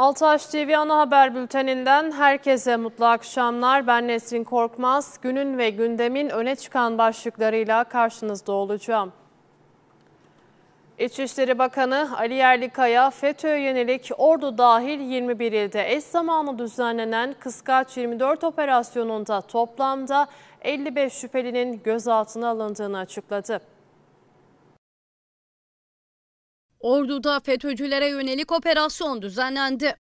Altaş TV ana haber bülteninden herkese mutlu akşamlar. Ben Nesrin Korkmaz. Günün ve gündemin öne çıkan başlıklarıyla karşınızda olacağım. İçişleri Bakanı Ali Yerlikaya, FETÖ'ye yönelik Ordu dahil 21 ilde eş zamanlı düzenlenen Kıskaç 24 operasyonunda toplamda 55 şüphelinin gözaltına alındığını açıkladı. Ordu'da FETÖ'cülere yönelik operasyon düzenlendi.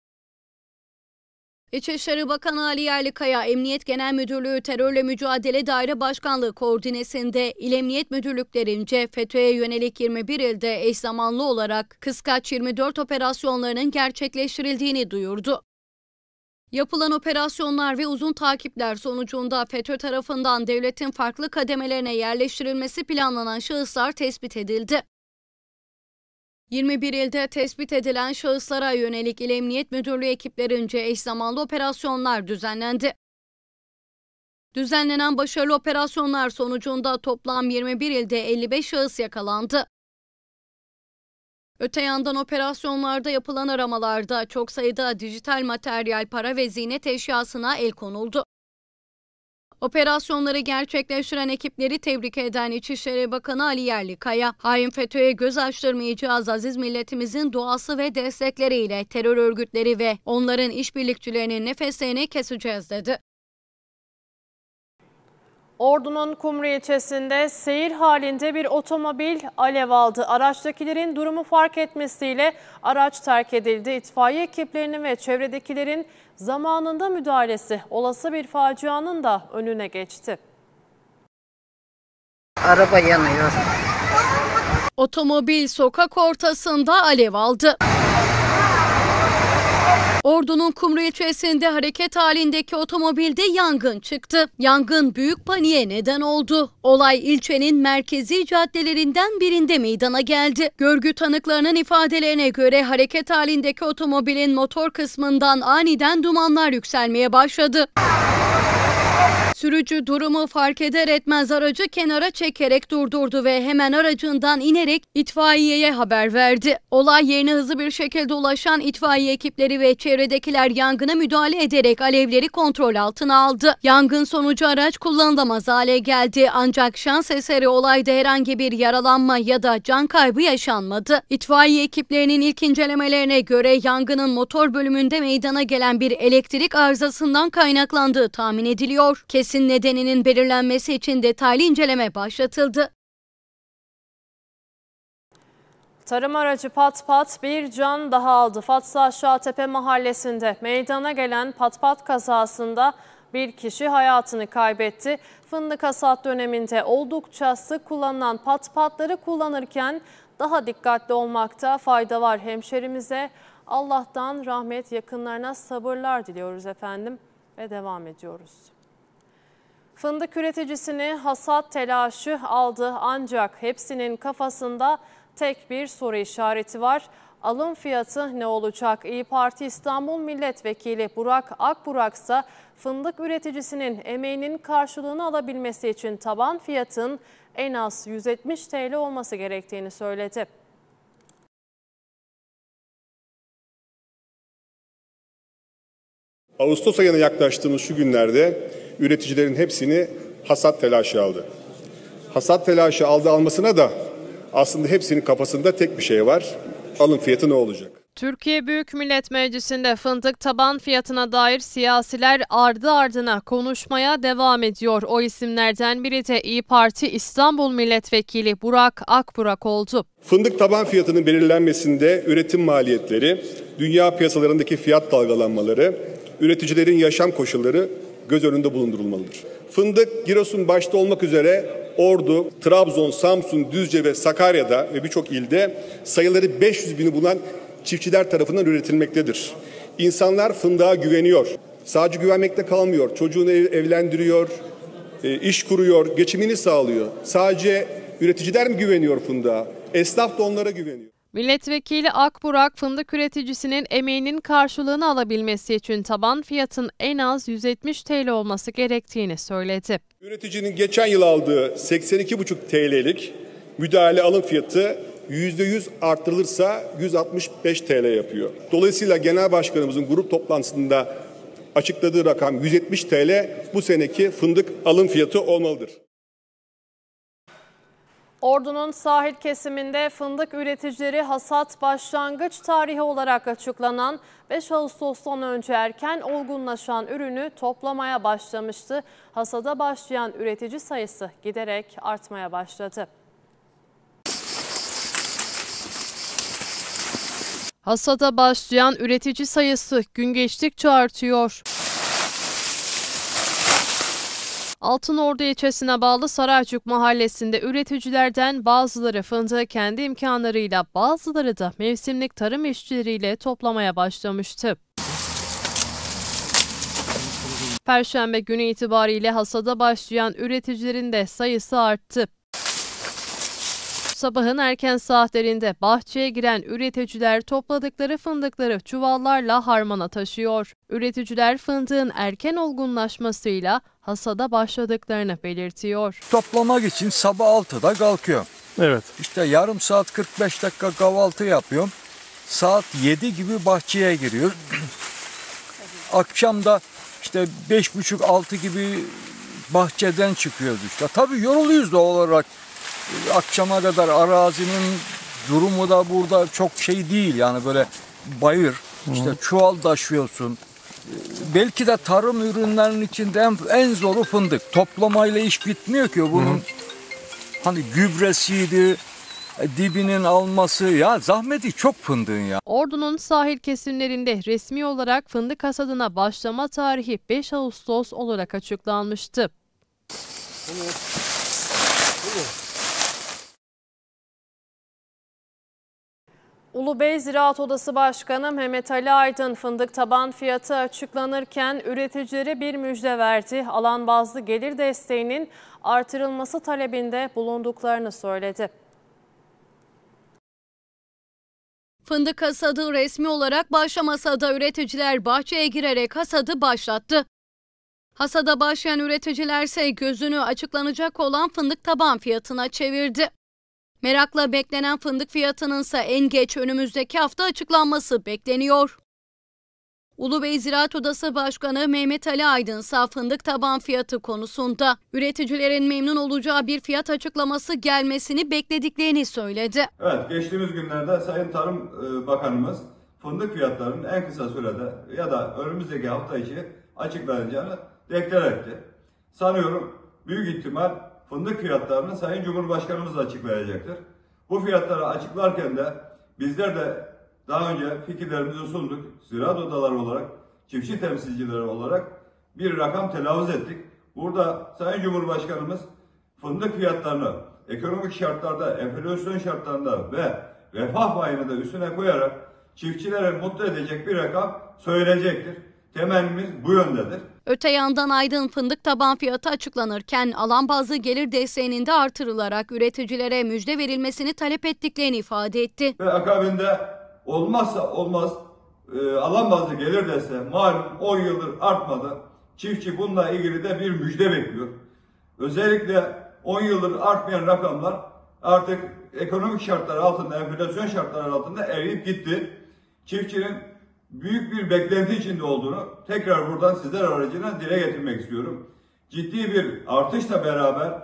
İçişleri Bakanı Ali Yerlikaya, Emniyet Genel Müdürlüğü Terörle Mücadele Daire Başkanlığı koordinesinde İl Emniyet Müdürlüklerince FETÖ'ye yönelik 21 ilde eş zamanlı olarak Kıskaç 24 operasyonlarının gerçekleştirildiğini duyurdu. Yapılan operasyonlar ve uzun takipler sonucunda FETÖ tarafından devletin farklı kademelerine yerleştirilmesi planlanan şahıslar tespit edildi. 21 ilde tespit edilen şahıslara yönelik İl Emniyet Müdürlüğü ekiplerince eş zamanlı operasyonlar düzenlendi. Düzenlenen başarılı operasyonlar sonucunda toplam 21 ilde 55 şahıs yakalandı. Öte yandan operasyonlarda yapılan aramalarda çok sayıda dijital materyal, para ve ziynet eşyasına el konuldu. Operasyonları gerçekleştiren ekipleri tebrik eden İçişleri Bakanı Ali Yerlikaya, hain FETÖ'ye göz açtırmayacağız, aziz milletimizin duası ve destekleriyle terör örgütleri ve onların işbirlikçilerinin nefeslerini keseceğiz dedi. Ordu'nun Kumru ilçesinde seyir halinde bir otomobil alev aldı. Araçtakilerin durumu fark etmesiyle araç terk edildi. İtfaiye ekiplerinin ve çevredekilerin zamanında müdahalesi olası bir facianın da önüne geçti. Araba yanıyor. Otomobil sokak ortasında alev aldı. Ordu'nun Kumru ilçesinde hareket halindeki otomobilde yangın çıktı. Yangın büyük paniğe neden oldu. Olay ilçenin merkezi caddelerinden birinde meydana geldi. Görgü tanıklarının ifadelerine göre hareket halindeki otomobilin motor kısmından aniden dumanlar yükselmeye başladı. Sürücü durumu fark eder etmez aracı kenara çekerek durdurdu ve hemen aracından inerek itfaiyeye haber verdi. Olay yerine hızlı bir şekilde ulaşan itfaiye ekipleri ve çevredekiler yangına müdahale ederek alevleri kontrol altına aldı. Yangın sonucu araç kullanılamaz hale geldi, ancak şans eseri olayda herhangi bir yaralanma ya da can kaybı yaşanmadı. İtfaiye ekiplerinin ilk incelemelerine göre yangının motor bölümünde meydana gelen bir elektrik arızasından kaynaklandığı tahmin ediliyor. Kesin nedeninin belirlenmesi için detaylı inceleme başlatıldı. Tarım aracı pat pat bir can daha aldı. Fatsa Aşağı Tepe mahallesinde meydana gelen pat pat kazasında bir kişi hayatını kaybetti. Fındık hasat döneminde oldukça sık kullanılan pat patları kullanırken daha dikkatli olmakta fayda var. Hemşerimize Allah'tan rahmet, yakınlarına sabırlar diliyoruz efendim ve devam ediyoruz. Fındık üreticisini hasat telaşı aldı, ancak hepsinin kafasında tek bir soru işareti var. Alım fiyatı ne olacak? İYİ Parti İstanbul Milletvekili Burak Akburak ise fındık üreticisinin emeğinin karşılığını alabilmesi için taban fiyatın en az 170 TL olması gerektiğini söyledi. Ağustos ayına yaklaştığımız şu günlerde üreticilerin hepsini hasat telaşı aldı. Hasat telaşı almasına da aslında hepsinin kafasında tek bir şey var. Alım fiyatı ne olacak? Türkiye Büyük Millet Meclisi'nde fındık taban fiyatına dair siyasiler ardı ardına konuşmaya devam ediyor. O isimlerden biri de İYİ Parti İstanbul Milletvekili Burak Akburak oldu. Fındık taban fiyatının belirlenmesinde üretim maliyetleri, dünya piyasalarındaki fiyat dalgalanmaları, üreticilerin yaşam koşulları göz önünde bulundurulmalıdır. Fındık, Giresun başta olmak üzere Ordu, Trabzon, Samsun, Düzce ve Sakarya'da ve birçok ilde sayıları 500 bini bulan çiftçiler tarafından üretilmektedir. İnsanlar fındığa güveniyor. Sadece güvenmekle kalmıyor. Çocuğunu evlendiriyor, iş kuruyor, geçimini sağlıyor. Sadece üreticiler mi güveniyor fındığa? Esnaf da onlara güveniyor. Milletvekili Akburak, fındık üreticisinin emeğinin karşılığını alabilmesi için taban fiyatın en az 170 TL olması gerektiğini söyledi. Üreticinin geçen yıl aldığı 82,5 TL'lik müdahale alım fiyatı %100 artırılırsa 165 TL yapıyor. Dolayısıyla genel başkanımızın grup toplantısında açıkladığı rakam 170 TL bu seneki fındık alım fiyatı olmalıdır. Ordu'nun sahil kesiminde fındık üreticileri hasat başlangıç tarihi olarak açıklanan 5 Ağustos'tan önce erken olgunlaşan ürünü toplamaya başlamıştı. Hasada başlayan üretici sayısı giderek artmaya başladı. Hasada başlayan üretici sayısı gün geçtikçe artıyor. Altınordu ilçesine bağlı Saraycık mahallesinde üreticilerden bazıları fındığı kendi imkanlarıyla, bazıları da mevsimlik tarım işçileriyle toplamaya başlamıştı. Perşembe günü itibariyle hasada başlayan üreticilerin de sayısı arttı. Sabahın erken saatlerinde bahçeye giren üreticiler topladıkları fındıkları çuvallarla harmana taşıyor. Üreticiler fındığın erken olgunlaşmasıyla hasada başladıklarını belirtiyor. Toplamak için sabah 6'da kalkıyorum. Evet. İşte yarım saat 45 dakika kahvaltı yapıyorum. Saat 7 gibi bahçeye giriyor. Akşam da işte 5.30-6 gibi bahçeden çıkıyoruz işte. Tabii yoruluyoruz doğal olarak. Akşama kadar arazinin durumu da burada çok şey değil yani, böyle bayır, işte çuval taşıyorsun. Belki de tarım ürünlerinin içinde en zoru fındık. Toplamayla iş bitmiyor ki bunun. Hani gübresiydi, dibinin alması, ya zahmeti çok fındığın ya. Ordu'nun sahil kesimlerinde resmi olarak fındık hasadına başlama tarihi 5 Ağustos olarak açıklanmıştı. Ulubey Ziraat Odası Başkanı Mehmet Ali Aydın fındık taban fiyatı açıklanırken üreticilere bir müjde verdi. Alan bazlı gelir desteğinin artırılması talebinde bulunduklarını söyledi. Fındık hasadı resmi olarak başlamasa da üreticiler bahçeye girerek hasadı başlattı. Hasada başlayan üreticiler ise gözünü açıklanacak olan fındık taban fiyatına çevirdi. Merakla beklenen fındık fiyatının ise en geç önümüzdeki hafta açıklanması bekleniyor. Ulubey Ziraat Odası Başkanı Mehmet Ali Aydın ise fındık taban fiyatı konusunda üreticilerin memnun olacağı bir fiyat açıklaması gelmesini beklediklerini söyledi. Evet, geçtiğimiz günlerde Sayın Tarım Bakanımız fındık fiyatlarının en kısa sürede ya da önümüzdeki hafta içi açıklanacağını deklar etti. Sanıyorum büyük ihtimal fındık fiyatlarını Sayın Cumhurbaşkanımız da açıklayacaktır. Bu fiyatları açıklarken de bizler de daha önce fikirlerimizi sunduk. Ziraat odaları olarak, çiftçi temsilcileri olarak bir rakam telaffuz ettik. Burada Sayın Cumhurbaşkanımız fındık fiyatlarını ekonomik şartlarda, enflasyon şartlarında ve refah payını da üstüne koyarak çiftçilere mutlu edecek bir rakam söyleyecektir. Temennimiz bu yöndedir. Öte yandan Aydın fındık taban fiyatı açıklanırken alan bazlı gelir desteğinin de artırılarak üreticilere müjde verilmesini talep ettiklerini ifade etti. Ve akabinde olmazsa olmaz alan bazlı gelir desteği malum 10 yıldır artmadı. Çiftçi bununla ilgili de bir müjde bekliyor. Özellikle 10 yıldır artmayan rakamlar artık ekonomik şartlar altında, enflasyon şartları altında eriyip gitti. Çiftçinin büyük bir beklenti içinde olduğunu tekrar buradan sizler aracına dile getirmek istiyorum. Ciddi bir artışla beraber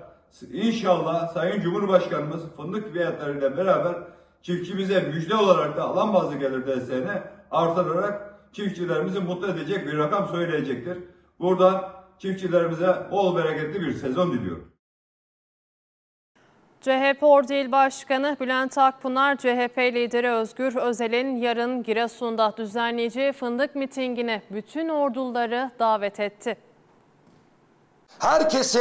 inşallah Sayın Cumhurbaşkanımız fındık fiyatlarıyla beraber çiftçimize müjde olarak da alan bazlı gelir desteğini artırarak çiftçilerimizi mutlu edecek bir rakam söyleyecektir. Buradan çiftçilerimize bol bereketli bir sezon diliyorum. CHP Ordu İl Başkanı Bülent Akpınar, CHP lideri Özgür Özel'in yarın Giresun'da düzenleyeceği fındık mitingine bütün orduları davet etti. Herkesi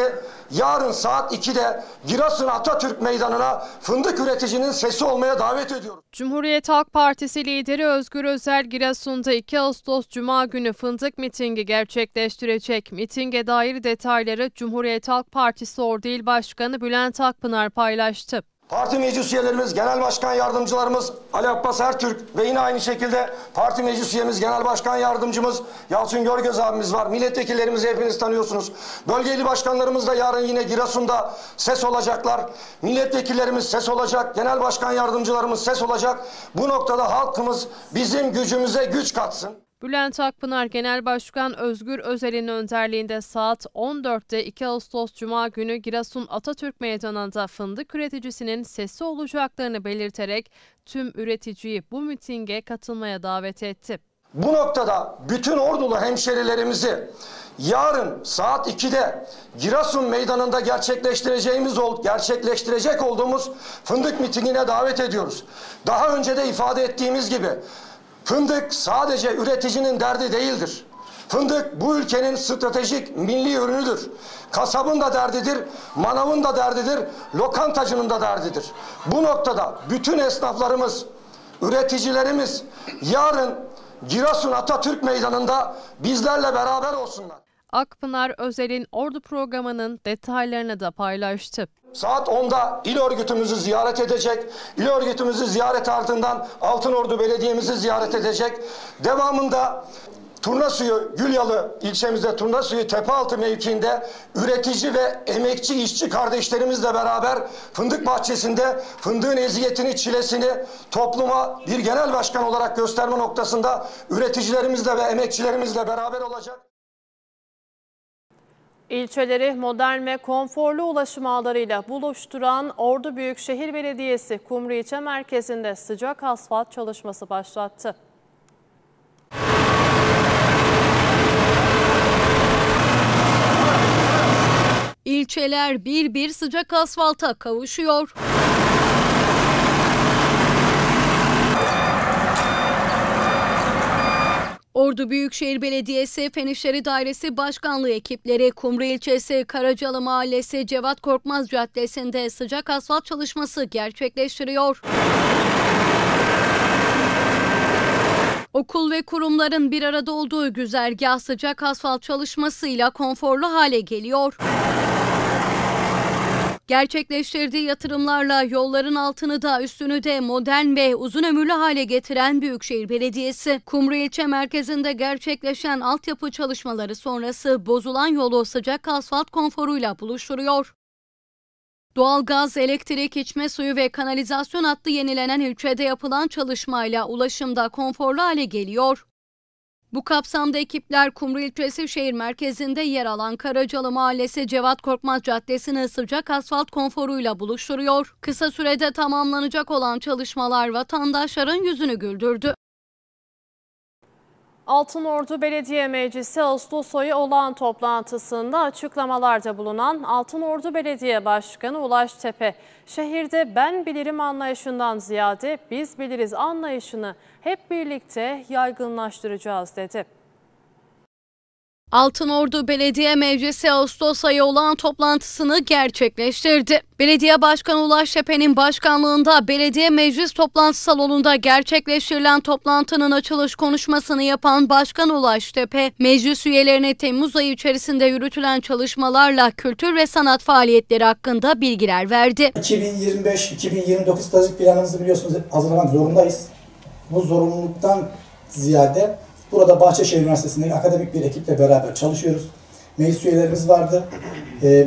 yarın saat 2'de Giresun Atatürk Meydanı'na fındık üreticinin sesi olmaya davet ediyoruz. Cumhuriyet Halk Partisi lideri Özgür Özel Giresun'da 2 Ağustos Cuma günü fındık mitingi gerçekleştirecek. Mitinge dair detayları Cumhuriyet Halk Partisi Ordu İl Başkanı Bülent Akpınar paylaştı. Parti meclis üyelerimiz, genel başkan yardımcılarımız Ali Abbas Ertürk ve yine aynı şekilde parti meclis üyemiz, genel başkan yardımcımız Yalçın Görgöz abimiz var. Milletvekillerimizi hepiniz tanıyorsunuz. Bölge il başkanlarımız da yarın yine Giresun'da ses olacaklar. Milletvekillerimiz ses olacak, genel başkan yardımcılarımız ses olacak. Bu noktada halkımız bizim gücümüze güç katsın. Bülent Akpınar Genel Başkan Özgür Özel'in önderliğinde saat 14'te 2 Ağustos Cuma günü Giresun Atatürk Meydanı'nda fındık üreticisinin sesi olacaklarını belirterek tüm üreticiyi bu mitinge katılmaya davet etti. Bu noktada bütün Ordulu hemşerilerimizi yarın saat 2'de Giresun Meydanı'nda gerçekleştirecek olduğumuz fındık mitingine davet ediyoruz. Daha önce de ifade ettiğimiz gibi fındık sadece üreticinin derdi değildir. Fındık bu ülkenin stratejik milli ürünüdür. Kasabın da derdidir, manavın da derdidir, lokantacının da derdidir. Bu noktada bütün esnaflarımız, üreticilerimiz yarın Giresun Atatürk Meydanı'nda bizlerle beraber olsunlar. Akpınar Özel'in Ordu programının detaylarını da paylaştı. Saat 10'da il örgütümüzü ziyaret edecek. İl örgütümüzü ziyaret ardından Altınordu Belediye'mizi ziyaret edecek. Devamında Turnasuyu, Gülyalı ilçemizde Turnasuyu Tepealtı mevkiinde üretici ve emekçi işçi kardeşlerimizle beraber fındık bahçesinde fındığın eziyetini, çilesini topluma bir genel başkan olarak gösterme noktasında üreticilerimizle ve emekçilerimizle beraber olacak. İlçeleri modern ve konforlu ulaşım ağlarıyla buluşturan Ordu Büyükşehir Belediyesi Kumru ilçe merkezinde sıcak asfalt çalışması başlattı. İlçeler bir bir sıcak asfalta kavuşuyor. Ordu Büyükşehir Belediyesi Fen İşleri Dairesi Başkanlığı ekipleri Kumru ilçesi Karacalı Mahallesi Cevat Korkmaz Caddesi'nde sıcak asfalt çalışması gerçekleştiriyor. Okul ve kurumların bir arada olduğu güzergah sıcak asfalt çalışmasıyla konforlu hale geliyor. Gerçekleştirdiği yatırımlarla yolların altını da üstünü de modern ve uzun ömürlü hale getiren Büyükşehir Belediyesi, Kumru ilçe merkezinde gerçekleşen altyapı çalışmaları sonrası bozulan yolu sıcak asfalt konforuyla buluşturuyor. Doğalgaz, elektrik, içme suyu ve kanalizasyon hattı yenilenen ilçede yapılan çalışmayla ulaşımda konforlu hale geliyor. Bu kapsamda ekipler Kumru ilçesi şehir merkezinde yer alan Karacalı Mahallesi Cevat Korkmaz Caddesi'ni sıcak asfalt konforuyla buluşturuyor. Kısa sürede tamamlanacak olan çalışmalar vatandaşların yüzünü güldürdü. Altınordu Belediye Meclisi Ağustos ayı olağan toplantısında açıklamalarda bulunan Altınordu Belediye Başkanı Ulaş Tepe, şehirde ben bilirim anlayışından ziyade biz biliriz anlayışını hep birlikte yaygınlaştıracağız dedi. Altınordu Belediye Meclisi Ağustos ayı olağan toplantısını gerçekleştirdi. Belediye Başkanı Ulaş Tepe'nin başkanlığında Belediye Meclis Toplantı Salonu'nda gerçekleştirilen toplantının açılış konuşmasını yapan Başkan Ulaş Tepe, meclis üyelerine Temmuz ayı içerisinde yürütülen çalışmalarla kültür ve sanat faaliyetleri hakkında bilgiler verdi. 2025-2029 stratejik planımızı biliyorsunuz hazırlamak zorundayız. Bu zorunluluktan ziyade burada Bahçeşehir Üniversitesi'ndeki akademik bir ekiple beraber çalışıyoruz. Meclis üyelerimiz vardı,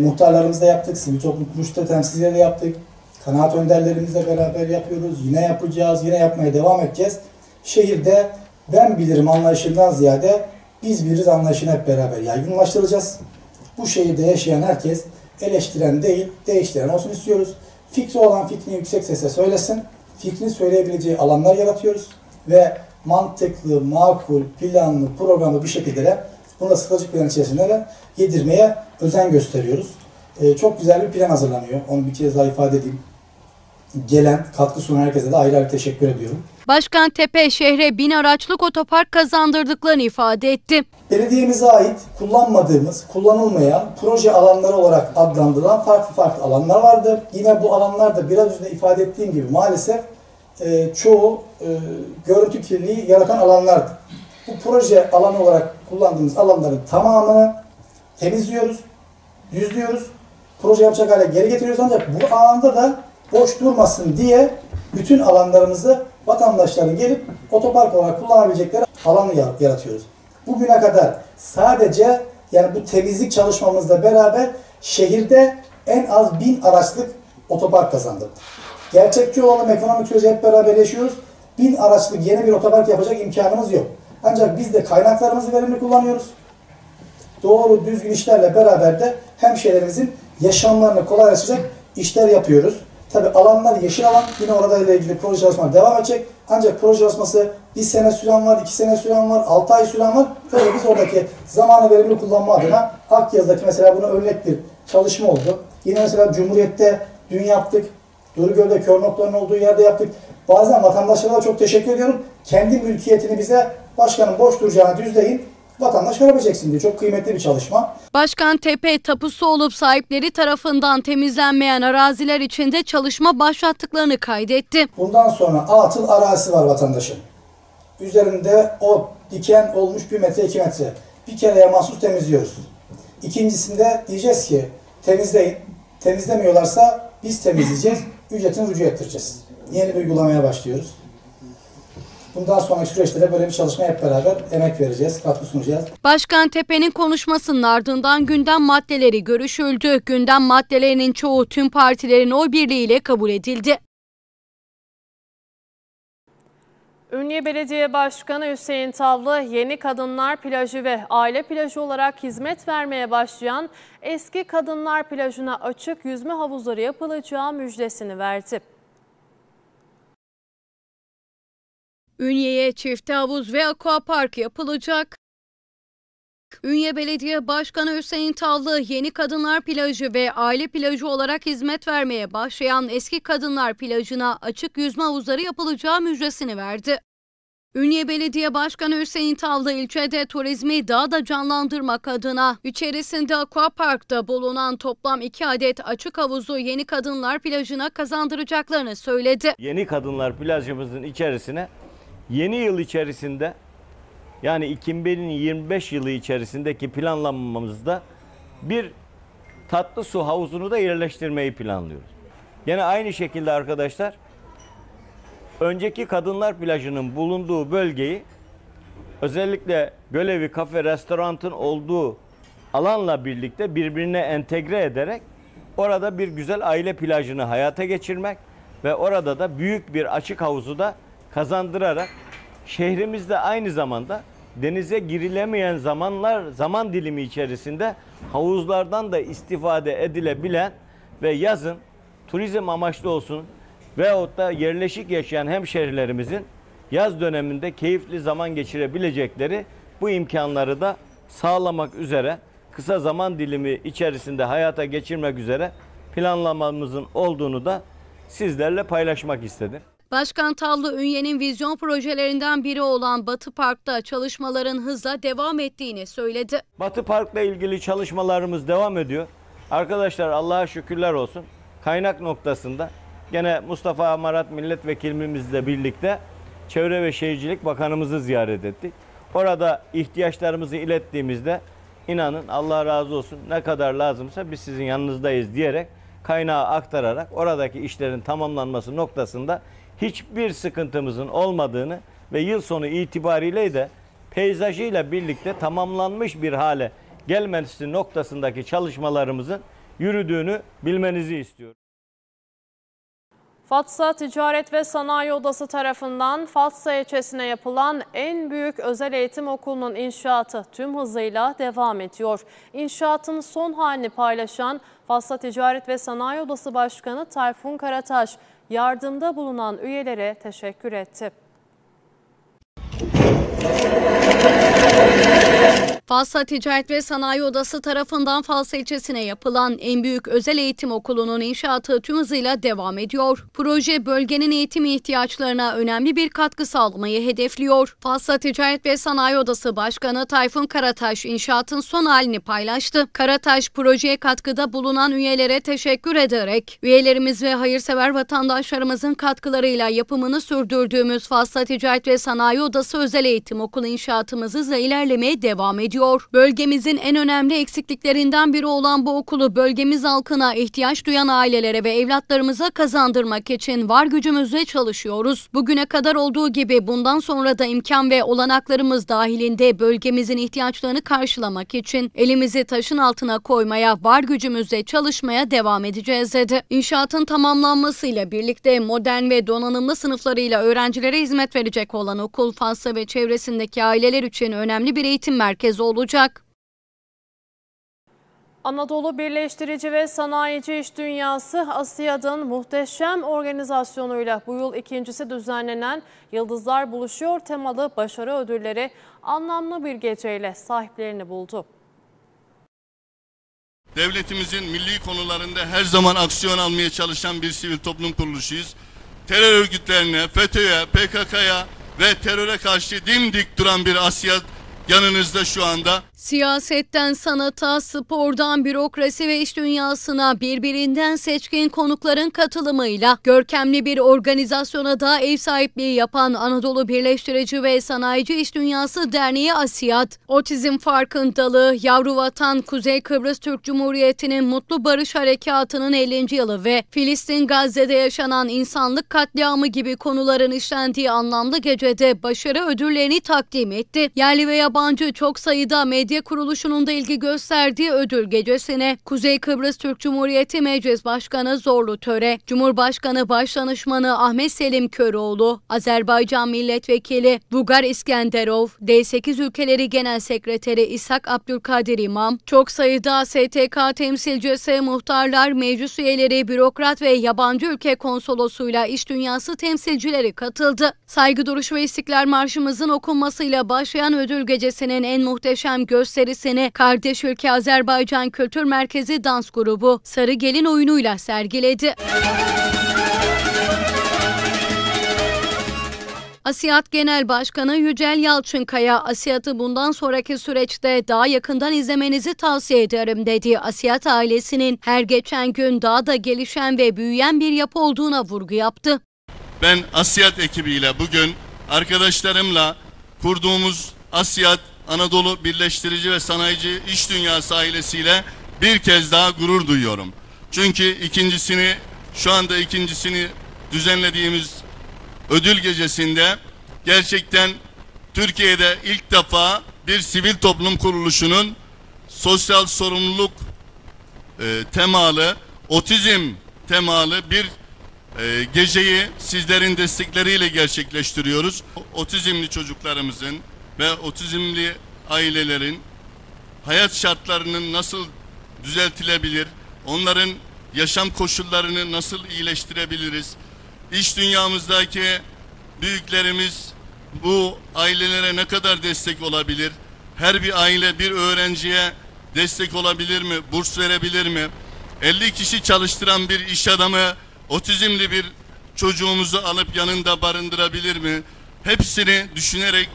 muhtarlarımızla yaptık, sivil toplum kuruluşları temsilcileriyle yaptık, kanaat önderlerimizle beraber yapıyoruz, yine yapacağız, yine yapmaya devam edeceğiz. Şehirde ben bilirim anlayışından ziyade biz biliriz anlayışını hep beraber yaygınlaştıracağız. Bu şehirde yaşayan herkes eleştiren değil, değiştiren olsun istiyoruz. Fikri olan fikrini yüksek sesle söylesin, fikrini söyleyebileceği alanlar yaratıyoruz ve mantıklı, makul, planlı, programlı bir şekilde de bunu da stratejik plan içerisinde de yedirmeye özen gösteriyoruz. Çok güzel bir plan hazırlanıyor. Onu bir kez daha ifade edeyim. Gelen, katkı sunan herkese de ayrı ayrı teşekkür ediyorum. Başkan Tepe şehre 1000 araçlık otopark kazandırdıklarını ifade etti. Belediyemize ait kullanmadığımız, kullanılmayan proje alanları olarak adlandırılan farklı farklı alanlar vardı. Yine bu alanlarda biraz önce ifade ettiğim gibi maalesef çoğu görüntü kirliliği yaratan alanlardı. Bu proje alanı olarak kullandığımız alanların tamamını temizliyoruz, düzlüyoruz, proje yapacak hale geri getiriyoruz ancak bu alanda da boş durmasın diye bütün alanlarımızı vatandaşların gelip otopark olarak kullanabilecekleri alanı yaratıyoruz. Bugüne kadar sadece yani bu temizlik çalışmamızla beraber şehirde en az 1000 araçlık otopark kazandık. Gerçekçi olalım, ekonomik süreci hep beraber yaşıyoruz. 1000 araçlık yeni bir otopark yapacak imkanımız yok. Ancak biz de kaynaklarımızı verimli kullanıyoruz. Doğru düzgün işlerle beraber de hemşehrilerimizin yaşamlarını kolaylaştıracak işler yapıyoruz. Tabi alanlar yeşil alan, yine orada ile ilgili proje çalışmaları devam edecek. Ancak proje çalışması 1 sene süren var, 2 sene süren var, 6 ay süren var. Tabii biz oradaki zamanı verimli kullanma adına Akyaz'daki mesela buna örnek bir çalışma oldu. Yine mesela Cumhuriyet'te dün yaptık. Durgöl'de kör noktaların olduğu yerde yaptık. Bazen vatandaşlara çok teşekkür ediyorum. Kendi mülkiyetini bize başkanın boş duracağını düzleyin, vatandaş görebileceksin diye. Çok kıymetli bir çalışma. Başkan Tepe tapusu olup sahipleri tarafından temizlenmeyen araziler içinde çalışma başlattıklarını kaydetti. Bundan sonra atıl arazisi var vatandaşın. Üzerinde o diken olmuş 1 metre 2 metre. Bir kereye mahsus temizliyoruz. İkincisinde diyeceğiz ki temizleyin. Temizlemiyorlarsa biz temizleyeceğiz. Ücretini rücu ettireceğiz. Yeni bir uygulamaya başlıyoruz. Bundan sonraki süreçte de böyle bir çalışmaya hep beraber emek vereceğiz, katkı sunacağız. Başkan Tepe'nin konuşmasının ardından gündem maddeleri görüşüldü. Gündem maddelerinin çoğu tüm partilerin oy birliğiyle kabul edildi. Ünye Belediye Başkanı Hüseyin Tavlı, yeni kadınlar plajı ve aile plajı olarak hizmet vermeye başlayan eski kadınlar plajına açık yüzme havuzları yapılacağı müjdesini verdi. Ünye'ye çift havuz ve aquapark yapılacak. Ünye Belediye Başkanı Hüseyin Tavlı, yeni kadınlar plajı ve aile plajı olarak hizmet vermeye başlayan eski kadınlar plajına açık yüzme havuzları yapılacağı müjdesini verdi. Ünye Belediye Başkanı Hüseyin Tavlı, ilçede turizmi daha da canlandırmak adına içerisinde aquaparkta bulunan toplam 2 adet açık havuzu yeni kadınlar plajına kazandıracaklarını söyledi. Yeni kadınlar plajımızın içerisine yeni yıl içerisinde, yani 2025 yılı içerisindeki planlamamızda bir tatlı su havuzunu da yerleştirmeyi planlıyoruz. Yine aynı şekilde arkadaşlar, önceki kadınlar plajının bulunduğu bölgeyi özellikle Gölevi Kafe Restorant'ın olduğu alanla birlikte birbirine entegre ederek orada bir güzel aile plajını hayata geçirmek ve orada da büyük bir açık havuzu da kazandırarak şehrimizde aynı zamanda denize girilemeyen zaman dilimi içerisinde havuzlardan da istifade edilebilen ve yazın turizm amaçlı olsun veyahut da yerleşik yaşayan hemşehrilerimizin yaz döneminde keyifli zaman geçirebilecekleri bu imkanları da sağlamak üzere kısa zaman dilimi içerisinde hayata geçirmek üzere planlamamızın olduğunu da sizlerle paylaşmak istedim. Başkan Tavlı, Ünye'nin vizyon projelerinden biri olan Batı Park'ta çalışmaların hızla devam ettiğini söyledi. Batı Park'la ilgili çalışmalarımız devam ediyor. Arkadaşlar Allah'a şükürler olsun. Kaynak noktasında gene Mustafa Amarat milletvekilimizle birlikte Çevre ve Şehircilik Bakanımızı ziyaret ettik. Orada ihtiyaçlarımızı ilettiğimizde inanın Allah razı olsun ne kadar lazımsa biz sizin yanınızdayız diyerek kaynağı aktararak oradaki işlerin tamamlanması noktasında hiçbir sıkıntımızın olmadığını ve yıl sonu itibariyle de peyzajıyla birlikte tamamlanmış bir hale gelmesi noktasındaki çalışmalarımızın yürüdüğünü bilmenizi istiyorum. Fatsa Ticaret ve Sanayi Odası tarafından Fatsa ilçesine yapılan en büyük özel eğitim okulunun inşaatı tüm hızıyla devam ediyor. İnşaatın son halini paylaşan Fatsa Ticaret ve Sanayi Odası Başkanı Tayfun Karataş, yardımda bulunan üyelere teşekkür etti. Fatsa Ticaret ve Sanayi Odası tarafından Fatsa ilçesine yapılan en büyük özel eğitim okulunun inşaatı tüm hızıyla devam ediyor. Proje bölgenin eğitim ihtiyaçlarına önemli bir katkı sağlamayı hedefliyor. Fatsa Ticaret ve Sanayi Odası Başkanı Tayfun Karataş inşaatın son halini paylaştı. Karataş projeye katkıda bulunan üyelere teşekkür ederek üyelerimiz ve hayırsever vatandaşlarımızın katkılarıyla yapımını sürdürdüğümüz Fatsa Ticaret ve Sanayi Odası Özel Eğitim Okulu inşaatımız hızla ilerlemeye devam ediyor. ediyor. Bölgemizin en önemli eksikliklerinden biri olan bu okulu bölgemiz halkına, ihtiyaç duyan ailelere ve evlatlarımıza kazandırmak için var gücümüzle çalışıyoruz. Bugüne kadar olduğu gibi bundan sonra da imkan ve olanaklarımız dahilinde bölgemizin ihtiyaçlarını karşılamak için elimizi taşın altına koymaya, var gücümüzle çalışmaya devam edeceğiz dedi. İnşaatın tamamlanmasıyla birlikte modern ve donanımlı sınıflarıyla öğrencilere hizmet verecek olan okul, Fatsa ve çevresindeki aileler için önemli bir eğitim merkezi olacak. Anadolu Birleştirici ve Sanayici İş Dünyası, ASİAD'ın muhteşem organizasyonuyla bu yıl ikincisi düzenlenen Yıldızlar Buluşuyor temalı başarı ödülleri anlamlı bir geceyle sahiplerini buldu. Devletimizin milli konularında her zaman aksiyon almaya çalışan bir sivil toplum kuruluşuyuz. Terör örgütlerine, FETÖ'ye, PKK'ya ve teröre karşı dimdik duran bir ASİAD yanınızda şu anda. Siyasetten sanata, spordan bürokrasi ve iş dünyasına birbirinden seçkin konukların katılımıyla görkemli bir organizasyona da ev sahipliği yapan Anadolu Birleştirici ve Sanayici İş Dünyası Derneği ASİAD, otizm farkındalığı, Yavru Vatan, Kuzey Kıbrıs Türk Cumhuriyeti'nin Mutlu Barış Harekatı'nın 50. yılı ve Filistin Gazze'de yaşanan insanlık katliamı gibi konuların işlendiği anlamlı gecede başarı ödüllerini takdim etti. Yerli ve yabancı çok sayıda medya kuruluşunun da ilgi gösterdiği ödül gecesine Kuzey Kıbrıs Türk Cumhuriyeti Meclis Başkanı Zorlu Töre, Cumhurbaşkanı Başdanışmanı Ahmet Selim Köroğlu, Azerbaycan Milletvekili Vugar İskenderov, D8 Ülkeleri Genel Sekreteri İshak Abdülkadir İmam, çok sayıda STK temsilcisi, muhtarlar, meclis üyeleri, bürokrat ve yabancı ülke konsolosuyla iş dünyası temsilcileri katıldı. Saygı duruşu ve İstiklal Marşımızın okunmasıyla başlayan ödül gecesinin en muhteşem gösterisini kardeş ülke Azerbaycan Kültür Merkezi dans grubu Sarı Gelin oyunuyla sergiledi. ASİAD Genel Başkanı Yücel Yalçınkaya, ASİAD'ı bundan sonraki süreçte daha yakından izlemenizi tavsiye ederim dedi. ASİAD ailesinin her geçen gün daha da gelişen ve büyüyen bir yapı olduğuna vurgu yaptı. Ben ASİAD ekibiyle bugün arkadaşlarımla kurduğumuz ASİAD Anadolu Birleştirici ve Sanayici İş Dünyası ailesiyle bir kez daha gurur duyuyorum. Çünkü şu anda ikincisini düzenlediğimiz ödül gecesinde gerçekten Türkiye'de ilk defa bir sivil toplum kuruluşunun sosyal sorumluluk temalı, otizm temalı bir geceyi sizlerin destekleriyle gerçekleştiriyoruz. Otizmli çocuklarımızın ve otizmli ailelerin hayat şartlarının nasıl düzeltilebilir, onların yaşam koşullarını nasıl iyileştirebiliriz? İş dünyamızdaki büyüklerimiz bu ailelere ne kadar destek olabilir? Her bir aile bir öğrenciye destek olabilir mi? Burs verebilir mi? 50 kişi çalıştıran bir iş adamı otizmli bir çocuğumuzu alıp yanında barındırabilir mi? Hepsini düşünerek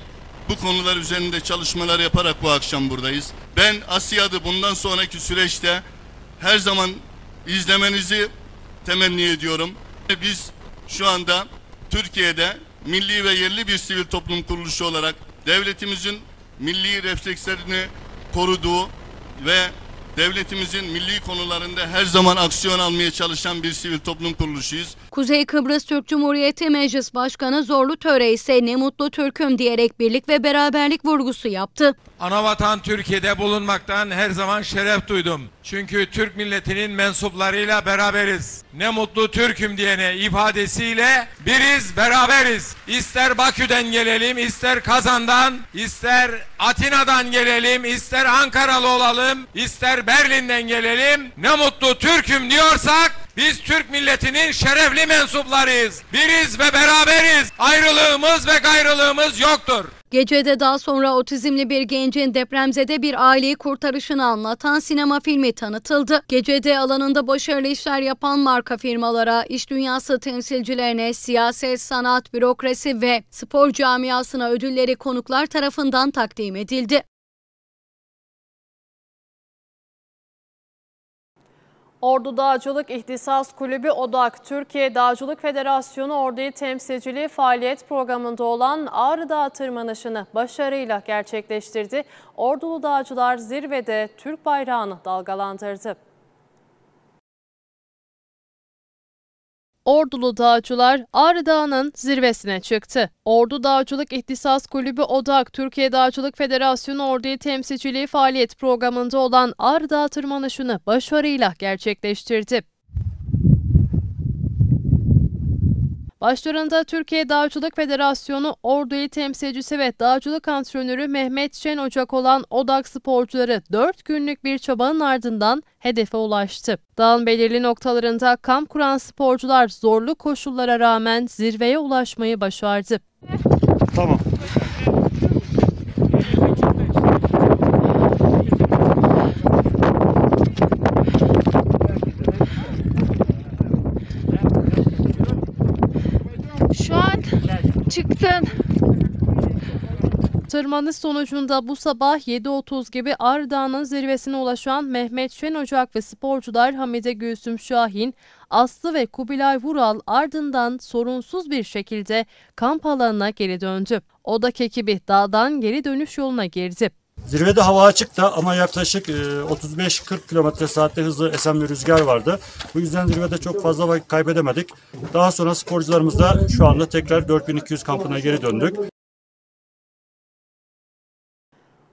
bu konular üzerinde çalışmalar yaparak bu akşam buradayız. Ben ASİAD'ı bundan sonraki süreçte her zaman izlemenizi temenni ediyorum. Biz şu anda Türkiye'de milli ve yerli bir sivil toplum kuruluşu olarak devletimizin milli reflekslerini koruduğu ve devletimizin milli konularında her zaman aksiyon almaya çalışan bir sivil toplum kuruluşuyuz. Kuzey Kıbrıs Türk Cumhuriyeti Meclis Başkanı Zorlu Töre ise "Ne mutlu Türk'üm" diyerek birlik ve beraberlik vurgusu yaptı. Anavatan Türkiye'de bulunmaktan her zaman şeref duydum. Çünkü Türk milletinin mensuplarıyla beraberiz. Ne mutlu Türk'üm diyene ifadesiyle biriz, beraberiz. İster Bakü'den gelelim, ister Kazan'dan, ister Atina'dan gelelim, ister Ankaralı olalım, ister Berlin'den gelelim. Ne mutlu Türk'üm diyorsak biz Türk milletinin şerefli mensuplarıyız. Biriz ve beraberiz. Ayrılığımız ve gayrılığımız yoktur. Gecede daha sonra otizmli bir gencin depremzede bir aileyi kurtarışını anlatan sinema filmi tanıtıldı. Gecede alanında başarılı işler yapan marka firmalara, iş dünyası temsilcilerine, siyaset, sanat, bürokrasi ve spor camiasına ödülleri konuklar tarafından takdim edildi. Ordu Dağcılık İhtisas Kulübü ODAK Türkiye Dağcılık Federasyonu Ordu'yu temsilciliği faaliyet programında olan Ağrı Dağı tırmanışını başarıyla gerçekleştirdi. Ordulu dağcılar zirvede Türk bayrağını dalgalandırdı. Ordulu dağcılar Ağrı Dağı'nın zirvesine çıktı. Ordu Dağcılık İhtisas Kulübü ODAK, Türkiye Dağcılık Federasyonu Ordu'yu temsilciliği faaliyet programında olan Ağrı Dağı tırmanışını başarıyla gerçekleştirdi. Başlarında Türkiye Dağcılık Federasyonu Ordu'yu temsilcisi ve dağcılık antrenörü Mehmet Şen Ocak olan ODAK sporcuları 4 günlük bir çabanın ardından hedefe ulaştı. Dağın belirli noktalarında kamp kuran sporcular zorlu koşullara rağmen zirveye ulaşmayı başardı. Tamam. Çıktın. Tırmanış sonucunda bu sabah 7.30 gibi Ağrı Dağı'nın zirvesine ulaşan Mehmet Şen Ocak ve sporcular Hamide Gülsüm Şahin, Aslı ve Kubilay Vural ardından sorunsuz bir şekilde kamp alanına geri döndü. ODAK ekibi dağdan geri dönüş yoluna girdi. Zirvede hava açıktı ama yaklaşık 35-40 km/saatte hızlı esen bir rüzgar vardı. Bu yüzden zirvede çok fazla vakit kaybedemedik. Daha sonra sporcularımız da şu anda tekrar 4200 kampına geri döndük.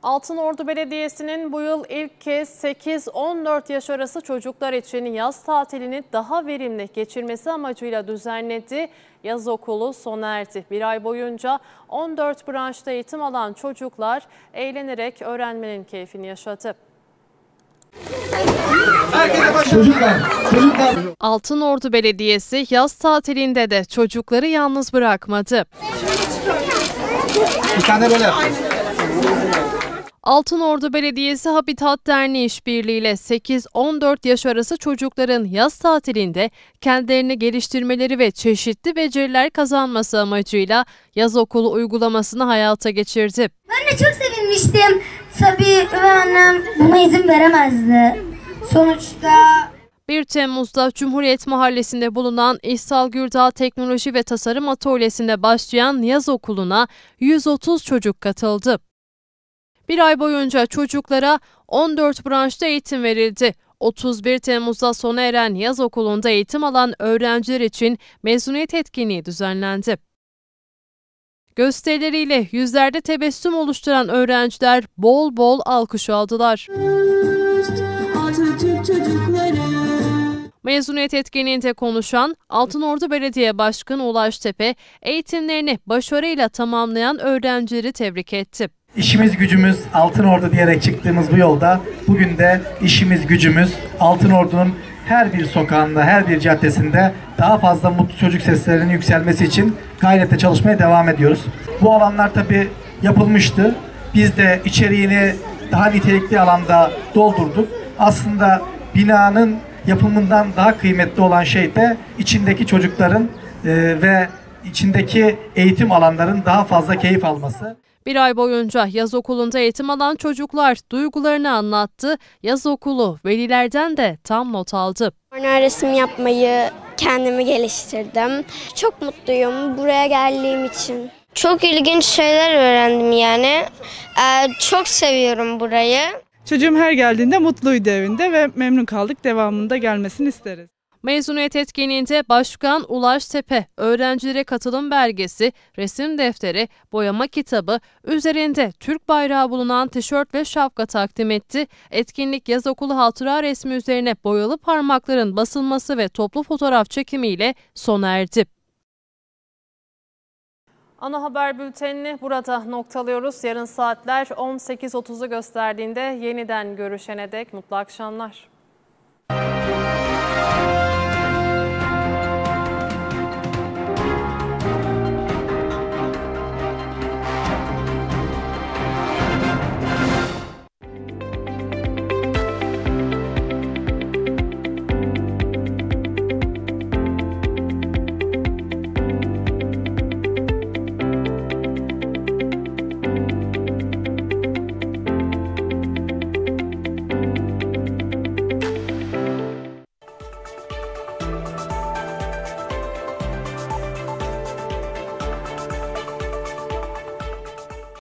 Altınordu Belediyesi'nin bu yıl ilk kez 8-14 yaş arası çocuklar için yaz tatilini daha verimli geçirmesi amacıyla düzenlediği yaz okulu sona erdi. Bir ay boyunca 14 branşta eğitim alan çocuklar eğlenerek öğrenmenin keyfini yaşadı. Çocuklar. Altınordu Belediyesi yaz tatilinde de çocukları yalnız bırakmadı. Bir tane böyle. Altınordu Belediyesi Habitat Derneği işbirliği ile 8-14 yaş arası çocukların yaz tatilinde kendilerini geliştirmeleri ve çeşitli beceriler kazanması amacıyla yaz okulu uygulamasını hayata geçirdi. Ben de çok sevinmiştim. Tabii ve annem buna izin veremezdi. Sonuçta 1 Temmuz'da Cumhuriyet Mahallesi'nde bulunan İhsal Gürdağ Teknoloji ve Tasarım Atölyesi'nde başlayan yaz okuluna 130 çocuk katıldı. Bir ay boyunca çocuklara 14 branşta eğitim verildi. 31 Temmuz'da sona eren yaz okulunda eğitim alan öğrenciler için mezuniyet etkinliği düzenlendi. Gösterileriyle yüzlerde tebessüm oluşturan öğrenciler bol bol alkış aldılar. Mezuniyet etkinliğinde konuşan Altınordu Belediye Başkanı Ulaş Tepe, eğitimlerini başarıyla tamamlayan öğrencileri tebrik etti. İşimiz gücümüz Altınordu diyerek çıktığımız bu yolda bugün de işimiz gücümüz Altınordu'nun her bir sokağında, her bir caddesinde daha fazla mutlu çocuk seslerinin yükselmesi için gayretle çalışmaya devam ediyoruz. Bu alanlar tabii yapılmıştı. Biz de içeriğini daha nitelikli alanda doldurduk. Aslında binanın yapımından daha kıymetli olan şey de içindeki çocukların ve içindeki eğitim alanların daha fazla keyif alması. Bir ay boyunca yaz okulunda eğitim alan çocuklar duygularını anlattı. Yaz okulu velilerden de tam not aldı. Sonra resim yapmayı kendimi geliştirdim. Çok mutluyum buraya geldiğim için. Çok ilginç şeyler öğrendim yani. Çok seviyorum burayı. Çocuğum her geldiğinde mutluydu evinde ve memnun kaldık. Devamında gelmesini isteriz. Mezuniyet etkinliğinde Başkan Ulaş Tepe, öğrencilere katılım belgesi, resim defteri, boyama kitabı, üzerinde Türk bayrağı bulunan tişört ve şapka takdim etti. Etkinlik yaz okulu hatıra resmi üzerine boyalı parmakların basılması ve toplu fotoğraf çekimiyle sona erdi. Ana haber bültenini burada noktalıyoruz. Yarın saatler 18.30'u gösterdiğinde yeniden görüşene dek mutlu akşamlar.